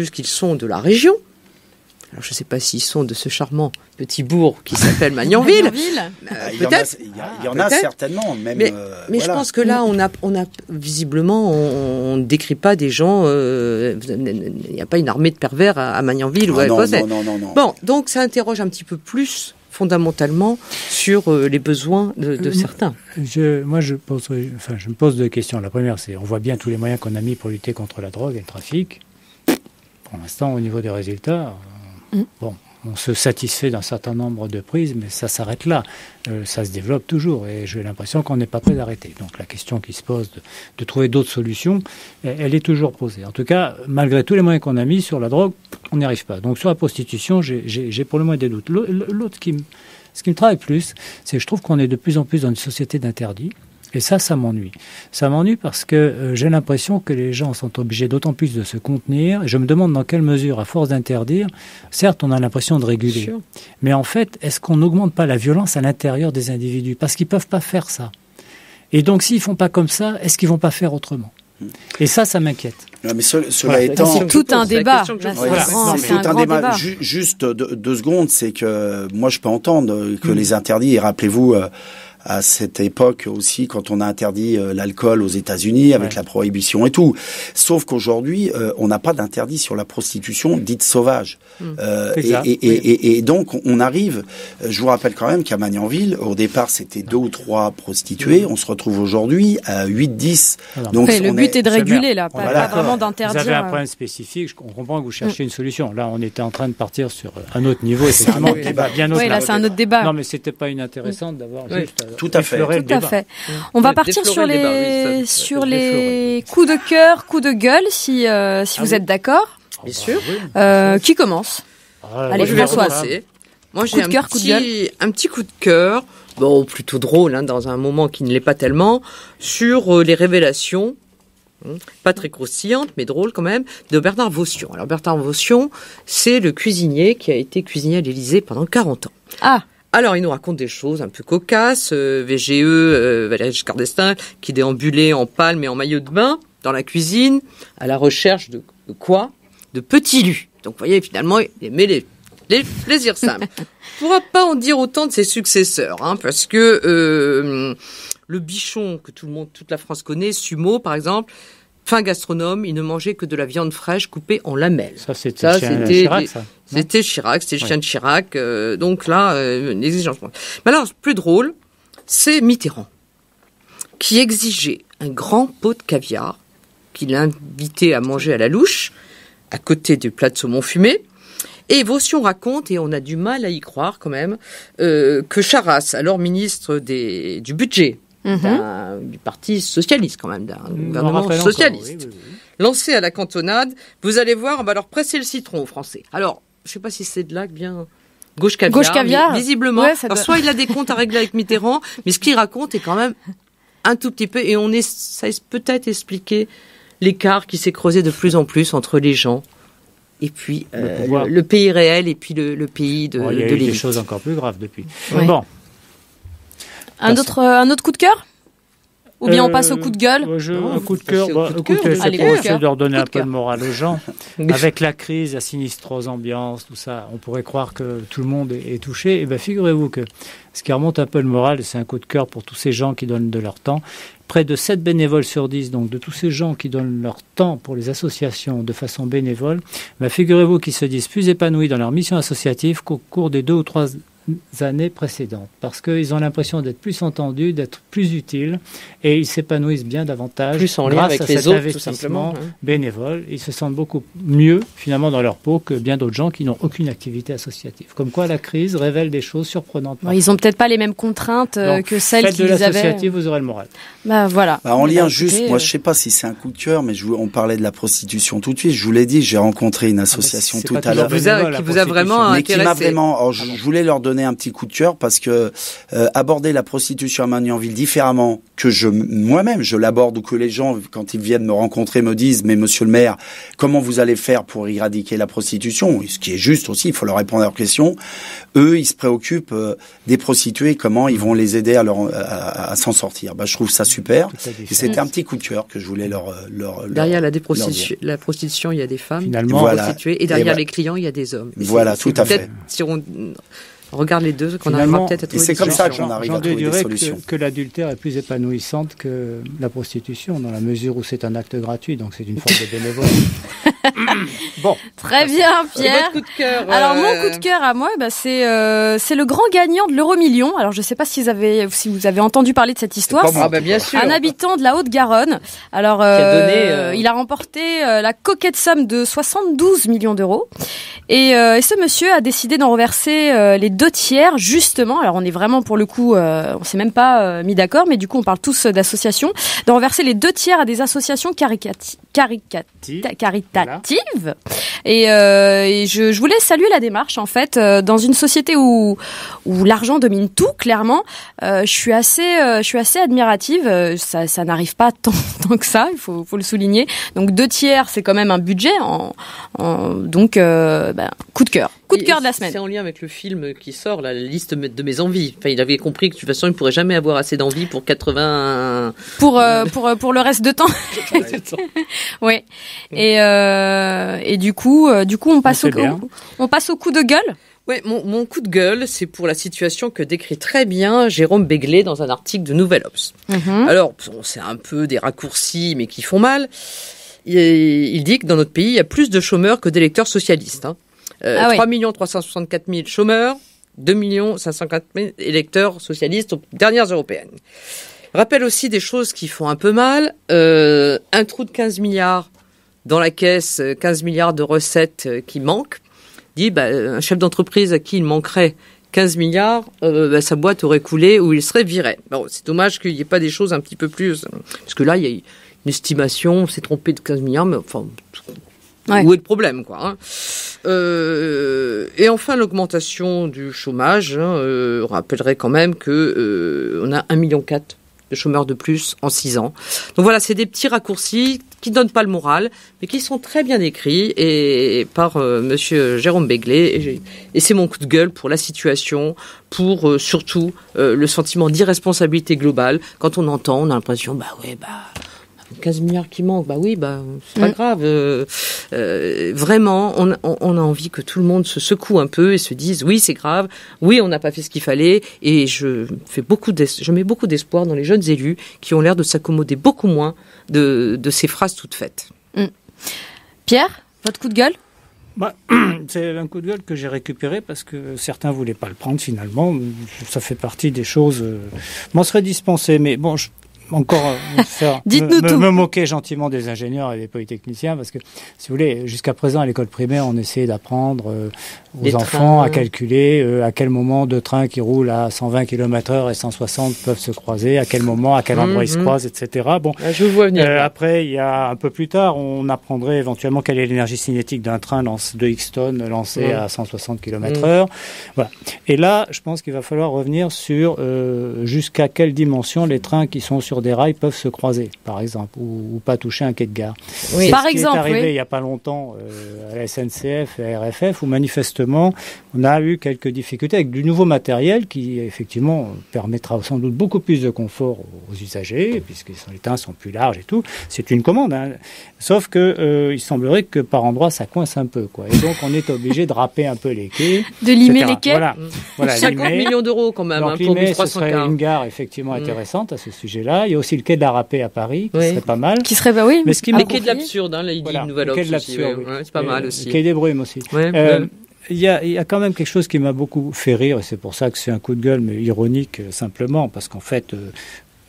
plus qu'ils sont de la région. Alors, je ne sais pas s'ils sont de ce charmant petit bourg qui s'appelle Magnanville. Peut-être. Il y en a certainement. Même, mais voilà. Je pense que là, on a visiblement, on ne décrit pas des gens... Il n'y a pas une armée de pervers à Magnanville. Non. Bon, donc ça interroge un petit peu plus fondamentalement sur les besoins de certains. Je me pose deux questions. La première, c'est on voit bien tous les moyens qu'on a mis pour lutter contre la drogue et le trafic. Pour l'instant, au niveau des résultats... Bon, on se satisfait d'un certain nombre de prises, mais ça s'arrête là. Ça se développe toujours et j'ai l'impression qu'on n'est pas prêt d'arrêter. Donc la question qui se pose de trouver d'autres solutions, elle est toujours posée. En tout cas, malgré tous les moyens qu'on a mis sur la drogue, on n'y arrive pas. Donc sur la prostitution, j'ai pour le moins des doutes. L'autre, ce qui me travaille plus, c'est que je trouve qu'on est de plus en plus dans une société d'interdits. Et ça m'ennuie. Ça m'ennuie parce que j'ai l'impression que les gens sont obligés d'autant plus de se contenir. Je me demande dans quelle mesure, à force d'interdire, certes, on a l'impression de réguler. Mais en fait, est-ce qu'on n'augmente pas la violence à l'intérieur des individus? Parce qu'ils ne peuvent pas faire ça. Et donc, s'ils ne font pas comme ça, est-ce qu'ils ne vont pas faire autrement? Et ça m'inquiète. C'est tout un débat. Juste deux secondes, c'est que moi, je peux entendre que les interdits, et rappelez-vous... à cette époque aussi, quand on a interdit l'alcool aux États-Unis avec la prohibition et tout. Sauf qu'aujourd'hui, on n'a pas d'interdit sur la prostitution dite sauvage. Et donc, on arrive... Je vous rappelle quand même qu'à Magnanville, au départ, c'était 2 ou 3 prostituées. On se retrouve aujourd'hui à 8, 10. Donc, le but est de réguler, là. Pas vraiment d'interdire. Vous avez un problème spécifique. On comprend que vous cherchez une solution. Là, on était en train de partir sur un autre niveau. C'est un autre débat. Oui, là, c'est un autre débat. Non, mais c'était pas inintéressant d'avoir... Tout à fait. On va partir sur les coups de cœur, coups de gueule, si vous êtes d'accord. Bien sûr. Qui commence? Allez, François. Moi, j'ai un petit coup de cœur, bon, plutôt drôle, hein, dans un moment qui ne l'est pas tellement, sur les révélations, pas très croustillantes, mais drôles quand même, de Bernard Vaussion. Alors, Bernard Vaussion, c'est le cuisinier qui a été cuisinier à l'Élysée pendant 40 ans. Ah! Alors, il nous raconte des choses un peu cocasses. VGE, Valérie Giscard d'Estaing, qui déambulait en palme et en maillot de bain dans la cuisine, à la recherche de quoi? De petits lus. Donc, vous voyez, finalement, il aimait les plaisirs simples. On ne pourra pas en dire autant de ses successeurs, hein, parce que le bichon que tout le monde, toute la France connaît, Sumo, par exemple... Fin gastronome, il ne mangeait que de la viande fraîche coupée en lamelles. Ça, c'était Chirac, ça. C'était Chirac, c'était le chien de Chirac. Donc là, une exigence. Mais alors, plus drôle, c'est Mitterrand, qui exigeait un grand pot de caviar, qu'il invitait à manger à la louche, à côté du plat de saumon fumé. Et Vaussion raconte, et on a du mal à y croire quand même, que Charasse, alors ministre du budget, du parti socialiste quand même, d'un gouvernement socialiste. Lancé à la cantonade, vous allez voir, on va leur presser le citron aux Français. Alors, je ne sais pas si c'est de là que vient Gauche Caviar, visiblement. Ouais, alors, soit il a des comptes à régler avec Mitterrand, mais ce qu'il raconte est quand même un tout petit peu, et ça peut-être expliquer l'écart qui s'est creusé de plus en plus entre les gens et puis le pays réel et puis le pays de l'élite. Il y a eu des choses encore plus graves depuis. Ouais. Bon. Un autre coup de cœur? Ou bien on passe au coup de gueule? Un coup de cœur, c'est de leur donner un peu de morale aux gens. Avec la crise, la sinistre ambiance, tout ça, on pourrait croire que tout le monde est touché. Et bien, figurez-vous que ce qui remonte un peu le moral, c'est un coup de cœur pour tous ces gens qui donnent de leur temps. Près de 7 bénévoles sur 10, donc de tous ces gens qui donnent leur temps pour les associations de façon bénévole, ben figurez-vous qu'ils se disent plus épanouis dans leur mission associative qu'au cours des 2 ou 3 années précédentes, parce qu'ils ont l'impression d'être plus entendus, d'être plus utiles, et ils s'épanouissent bien davantage plus en grâce avec à cet investissement bénévole. Ils se sentent beaucoup mieux finalement dans leur peau que bien d'autres gens qui n'ont aucune activité associative. Comme quoi la crise révèle des choses surprenantes. Bon, ils n'ont peut-être pas les mêmes contraintes que celles qu'ils avaient. Faites de l'associative, vous aurez le moral. Bah, voilà. Bah, en lien juste, moi je ne sais pas si c'est un coup de cœur, mais on parlait de la prostitution tout de suite. Je vous l'ai dit, j'ai rencontré une association tout à l'heure qui vous a vraiment intéressé. Je voulais leur donner donné un petit coup de cœur parce que aborder la prostitution à Magnanville différemment que moi-même je l'aborde, ou que les gens, quand ils viennent me rencontrer, me disent « Mais monsieur le maire, comment vous allez faire pour éradiquer la prostitution ?» Ce qui est juste aussi, il faut leur répondre à leurs questions. Eux, ils se préoccupent des prostituées, comment ils vont les aider à s'en sortir. Bah, je trouve ça super. Et c'était un petit coup de cœur que je voulais leur derrière la prostitution, il y a des femmes, finalement, voilà, prostituées, et derrière les clients, il y a des hommes. Et voilà, tout à fait. Si on regarde les deux, qu'on arrivera peut-être à trouver des solutions. Et c'est comme ça qu'on arrive à trouver des solutions. Que l'adultère est plus épanouissante que la prostitution, dans la mesure où c'est un acte gratuit, donc c'est une forme de bénévolat. Bon. Très bien, Pierre. Coup de cœur, alors, mon coup de cœur à moi, bah, c'est le grand gagnant de l'Euromillion. Alors, je ne sais pas si vous avez entendu parler de cette histoire. Ah bah, bien sûr. Un habitant de la Haute-Garonne. Alors, il a remporté la coquette somme de 72 millions d'euros. Et ce monsieur a décidé d'en reverser les 2 tiers, justement. Alors on est vraiment, pour le coup, on s'est même pas mis d'accord, mais du coup on parle tous d'associations, d'en reverser les 2 tiers à des associations caritatives. Voilà. Et je voulais saluer la démarche, en fait, dans une société où l'argent domine tout, clairement. Je suis assez admirative. Ça n'arrive pas tant que ça, il faut le souligner. Donc 2 tiers, c'est quand même un budget. Donc, coup de cœur. Coup de cœur de la semaine. C'est en lien avec le film qui sort, la liste de mes envies. Enfin, il avait compris que de toute façon, il ne pourrait jamais avoir assez d'envie pour 80... Pour le reste de temps. Oui. Et du coup, on passe au coup de gueule. Oui, mon coup de gueule, c'est pour la situation que décrit très bien Jérôme Béglé dans un article de Nouvelle Obs. Mm-hmm. Alors, c'est un peu des raccourcis, mais qui font mal. Il dit que dans notre pays, il y a plus de chômeurs que d'électeurs socialistes. 3 364 000 chômeurs, 2 504 000 électeurs socialistes aux dernières européennes. Rappelle aussi des choses qui font un peu mal. Un trou de 15 milliards dans la caisse, 15 milliards de recettes qui manquent. Dit, un chef d'entreprise à qui il manquerait 15 milliards, sa boîte aurait coulé ou il serait viré. Bon, c'est dommage qu'il n'y ait pas des choses un petit peu plus... Parce que là, il y a une estimation, on s'est trompé de 15 milliards, mais enfin... Ouais. Où est le problème, quoi, hein. Et enfin, l'augmentation du chômage. On rappellerait quand même que on a 1,4 million de chômeurs de plus en 6 ans. Donc voilà, c'est des petits raccourcis qui ne donnent pas le moral, mais qui sont très bien écrits et par monsieur Jérôme Béglé. Et c'est mon coup de gueule pour la situation, pour surtout le sentiment d'irresponsabilité globale. Quand on entend, on a l'impression, 15 milliards qui manquent, c'est pas grave. Vraiment, on a envie que tout le monde se secoue un peu et se dise, oui, c'est grave, oui, on n'a pas fait ce qu'il fallait. Et je mets beaucoup d'espoir dans les jeunes élus qui ont l'air de s'accommoder beaucoup moins de ces phrases toutes faites. Mmh. Pierre, votre coup de gueule ? C'est un coup de gueule que j'ai récupéré parce que certains ne voulaient pas le prendre finalement. Ça fait partie des choses... m'en serais dispensé, mais bon... Encore me moquer gentiment des ingénieurs et des polytechniciens, parce que, si vous voulez, jusqu'à présent, à l'école primaire, on essayait d'apprendre aux enfants à calculer à quel moment 2 trains qui roulent à 120 km/h et 160 peuvent se croiser, à quel moment, à quel endroit ils se croisent, etc. Bon, je vous vois venir. Après, il y a un peu plus tard, on apprendrait éventuellement quelle est l'énergie cinétique d'un train de X tonnes lancé à 160 km/h. Voilà. Et là, je pense qu'il va falloir revenir sur jusqu'à quelle dimension les trains qui sont sur des rails peuvent se croiser, par exemple, ou pas toucher un quai de gare. Oui. Par exemple, c'est arrivé il n'y a pas longtemps à la SNCF et à RFF, où manifestement, on a eu quelques difficultés avec du nouveau matériel qui, effectivement, permettra sans doute beaucoup plus de confort aux usagers, puisque les trains sont plus larges et tout. C'est une commande, hein. Sauf qu'il semblerait que par endroits, ça coince un peu, quoi. Et donc, on est obligé de râper un peu les quais. De limer etc. les quais. Voilà. Voilà, 50 millions d'euros, quand même, donc, hein, pour limer, 1300. Ce serait une gare, effectivement, intéressante à ce sujet-là. Il y a aussi le quai de la Râpée à Paris, qui serait pas mal. Qui serait, mais ce qui le quai de l'absurde, hein, là, il dit une nouvelle option. C'est pas mal aussi. Le quai des Brumes aussi. Ouais, il y a quand même quelque chose qui m'a beaucoup fait rire, et c'est pour ça que c'est un coup de gueule, mais ironique simplement, parce qu'en fait...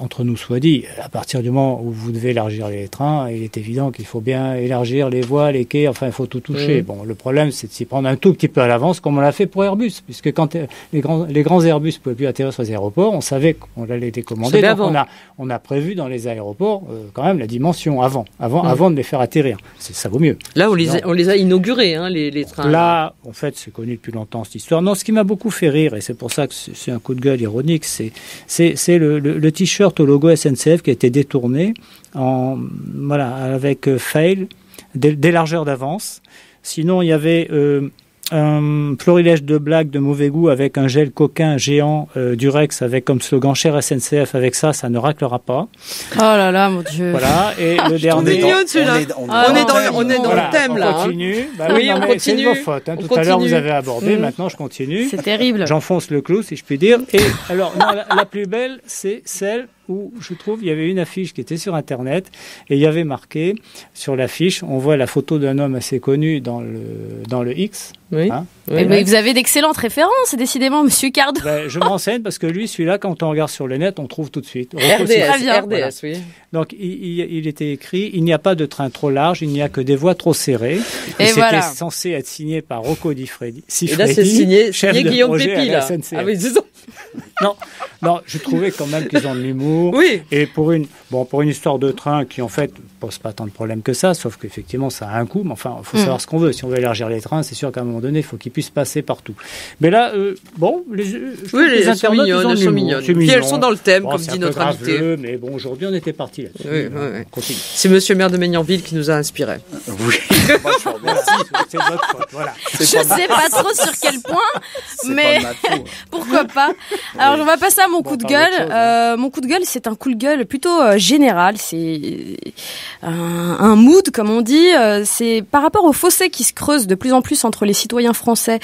entre nous soit dit, à partir du moment où vous devez élargir les trains, il est évident qu'il faut bien élargir les voies, les quais, enfin il faut tout toucher. Mmh. Bon, le problème c'est de s'y prendre un tout petit peu à l'avance, comme on l'a fait pour Airbus, puisque quand les grands Airbus ne pouvaient plus atterrir sur les aéroports, on savait qu'on allait décommander, donc on a prévu dans les aéroports quand même la dimension avant de les faire atterrir. Ça vaut mieux. Là, on les a inaugurés, hein, les trains. Là, en fait, c'est connu depuis longtemps cette histoire. Non, ce qui m'a beaucoup fait rire, et c'est pour ça que c'est un coup de gueule ironique, c'est le t-shirt au logo SNCF qui a été détourné avec fail, des largeurs d'avance. Sinon, il y avait un florilège de blagues de mauvais goût avec un gel coquin géant Durex avec comme slogan cher SNCF, avec ça ne raclera pas. Oh là là, mon Dieu. Voilà, et le dernier. On est dans le thème là. On continue. Hein. Bah, oui, on continue. C'est de vos fautes. Hein. Tout continue. À l'heure, vous avez abordé. Mmh. Maintenant, je continue. C'est terrible. J'enfonce le clou, si je puis dire. Et alors, non, la plus belle, c'est celle où je trouve il y avait une affiche qui était sur Internet et il y avait marqué sur l'affiche, on voit la photo d'un homme assez connu dans le X. Oui. Hein, oui. Mais vous avez d'excellentes références, décidément, Monsieur Cardot. Ben, je me renseigne parce que lui, celui-là, quand on regarde sur le net, on trouve tout de suite. RDS, oui. Donc, il était écrit « Il n'y a pas de train trop large, il n'y a que des voies trop serrées ». Et c'était censé être signé par Rocco Diffredi. Et là, c'est signé Guillaume Pépi, là. Ah oui, disons. Non, je trouvais quand même qu'ils ont de l'humour. Oui. Et pour une histoire de train qui, en fait, pose pas tant de problèmes que ça, sauf qu'effectivement, ça a un coût. Mais enfin, il faut savoir ce qu'on veut. Si on veut élargir les trains, c'est sûr qu'à un moment donné, il faut qu'ils puissent passer partout. Mais là, les internautes sont mignonnes. Puis elles sont dans le thème, comme dit notre invité. Mais bon, aujourd'hui, on était parti là-dessus. Oui. C'est Monsieur le maire de Magnanville qui nous a inspiré. Oui. C'est votre faute. Voilà. Je ne sais pas trop sur quel point, mais pourquoi pas. Alors, on va passer à mon coup de gueule. Mon coup de gueule, c'est un coup de gueule plutôt général. C'est un mood, comme on dit. C'est par rapport au fossé qui se creuse de plus en plus entre les citoyens français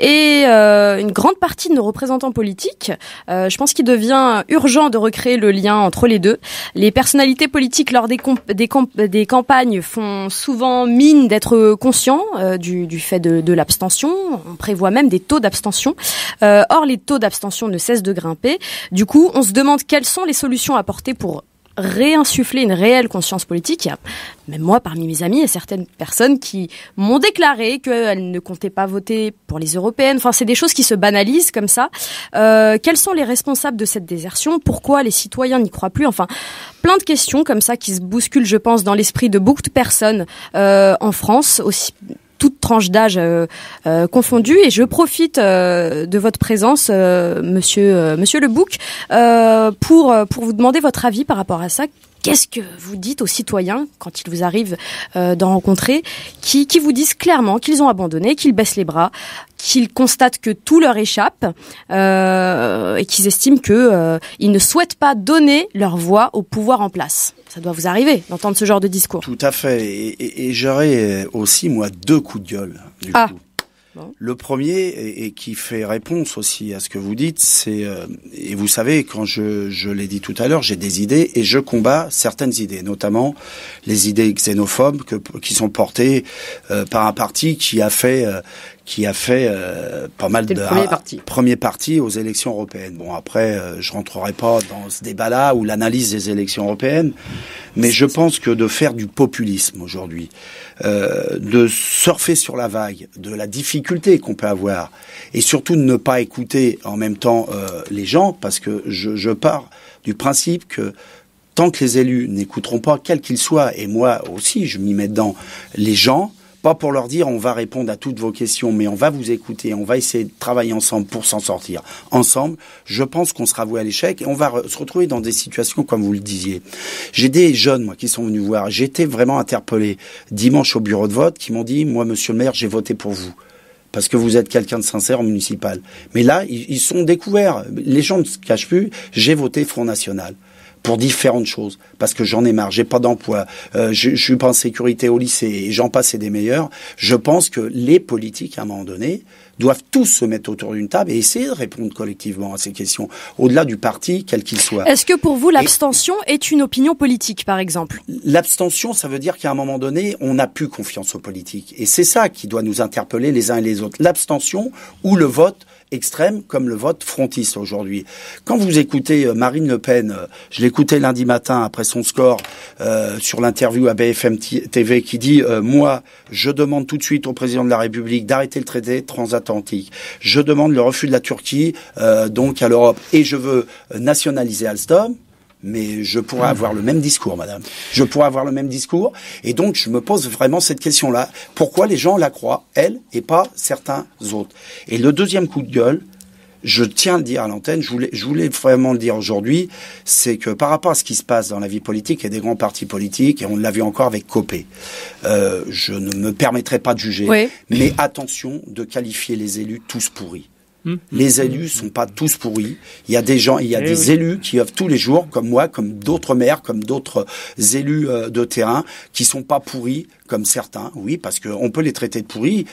et une grande partie de nos représentants politiques. Je pense qu'il devient urgent de recréer le lien entre les deux. Les personnalités politiques, lors des campagnes, font souvent mine d'être conscients du fait de l'abstention. On prévoit même des taux d'abstention. Or, les taux d'abstention ne cessent de grimper. Du coup, on se demande quelles sont les solutions apportées pour réinsuffler une réelle conscience politique. Il y a, même moi, parmi mes amis, il y a certaines personnes qui m'ont déclaré qu'elles ne comptaient pas voter pour les européennes. Enfin, c'est des choses qui se banalisent comme ça. Quels sont les responsables de cette désertion? Pourquoi les citoyens n'y croient plus? Enfin, plein de questions comme ça qui se bousculent, je pense, dans l'esprit de beaucoup de personnes en France, aussi toute tranche d'âge confondue, et je profite de votre présence, Monsieur Lebouc, pour vous demander votre avis par rapport à ça. Qu'est-ce que vous dites aux citoyens quand il vous arrive d'en rencontrer qui vous disent clairement qu'ils ont abandonné, qu'ils baissent les bras, qu'ils constatent que tout leur échappe et qu'ils estiment qu'ils ne souhaitent pas donner leur voix au pouvoir en place? Ça doit vous arriver d'entendre ce genre de discours. Tout à fait. Et j'aurais aussi, moi, deux coups de gueule, du coup. Bon. Le premier, et qui fait réponse aussi à ce que vous dites, c'est, et vous savez, quand je l'ai dit tout à l'heure, j'ai des idées et je combats certaines idées, notamment les idées xénophobes qui sont portées par un parti qui a fait pas mal de premier parti aux élections européennes. Bon, après, je rentrerai pas dans ce débat-là ou l'analyse des élections européennes, mais je pense que de faire du populisme aujourd'hui, de surfer sur la vague, de la difficulté qu'on peut avoir, et surtout de ne pas écouter en même temps les gens, parce que je pars du principe que tant que les élus n'écouteront pas, quels qu'ils soient, et moi aussi, je m'y mets dedans, les gens, pas pour leur dire on va répondre à toutes vos questions, mais on va vous écouter, on va essayer de travailler ensemble pour s'en sortir. Ensemble, je pense qu'on sera voué à l'échec et on va se retrouver dans des situations comme vous le disiez. J'ai des jeunes, moi, qui sont venus voir. J'étais vraiment interpellé dimanche au bureau de vote, qui m'ont dit « Moi, monsieur le maire, j'ai voté pour vous. » Parce que vous êtes quelqu'un de sincère au municipal. Mais là, ils sont découverts. Les gens ne se cachent plus. J'ai voté Front National. Pour différentes choses, parce que j'en ai marre, j'ai pas d'emploi, je suis pas en sécurité au lycée, et j'en passe des meilleurs. Je pense que les politiques, à un moment donné, doivent tous se mettre autour d'une table et essayer de répondre collectivement à ces questions, au-delà du parti, quel qu'il soit. Est-ce que pour vous, l'abstention est une opinion politique, par exemple? L'abstention, ça veut dire qu'à un moment donné, on n'a plus confiance aux politiques. Et c'est ça qui doit nous interpeller les uns et les autres. L'abstention ou le vote extrêmes comme le vote frontiste aujourd'hui. Quand vous écoutez Marine Le Pen, je l'écoutais lundi matin après son score sur l'interview à BFM TV qui dit moi, je demande tout de suite au président de la République d'arrêter le traité transatlantique. Je demande le refus de la Turquie donc à l'Europe et je veux nationaliser Alstom. Mais je pourrais avoir le même discours, madame. Je pourrais avoir le même discours. Et donc, je me pose vraiment cette question-là. Pourquoi les gens la croient, elle, et pas certains autres? Et le deuxième coup de gueule, je tiens à le dire à l'antenne, je voulais vraiment le dire aujourd'hui, c'est que par rapport à ce qui se passe dans la vie politique et des grands partis politiques, et on l'a vu encore avec Copé, je ne me permettrai pas de juger, oui. Mais attention de qualifier les élus tous pourris. Les élus sont pas tous pourris. Il y a des gens, il y a des élus qui œuvrent tous les jours, comme moi, comme d'autres maires, comme d'autres élus de terrain, qui sont pas pourris comme certains. Oui, parce qu'on peut les traiter de pourris.